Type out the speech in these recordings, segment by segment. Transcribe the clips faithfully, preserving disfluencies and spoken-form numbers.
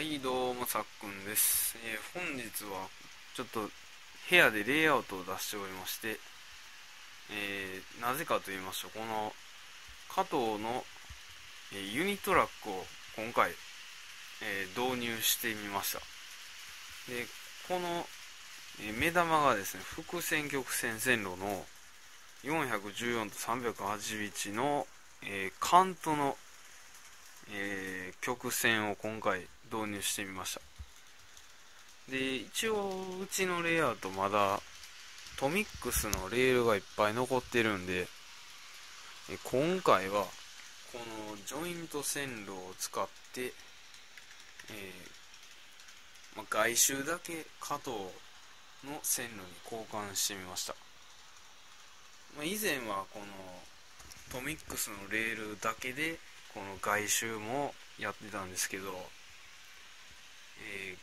はいどうも、さっくんです、えー、本日はちょっと部屋でレイアウトを出しておりまして、えー、なぜかと言いましょう、この加藤の、えー、ユニトラックを今回、えー、導入してみました。でこの、えー、目玉がですね、複線曲線線路のよんひゃくじゅうよんとさんびゃくはちじゅういちの、えー、カントの、えー、曲線を今回導入してみました。で一応うちのレイアウトまだトミックスのレールがいっぱい残ってるんで、今回はこのジョイント線路を使って、えーまあ、外周だけ加藤の線路に交換してみました。まあ、以前はこのトミックスのレールだけでこの外周もやってたんですけど、え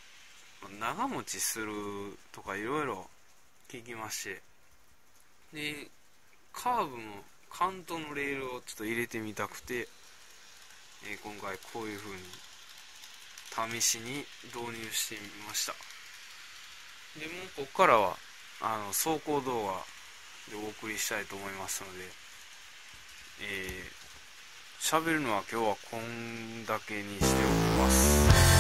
ー、長持ちするとかいろいろ聞きまして、でカーブのカントのレールをちょっと入れてみたくて、えー、今回こういう風に試しに導入してみました。でもうここからはあの走行動画でお送りしたいと思いますので、えー、喋るのは今日はこんだけにしておきます。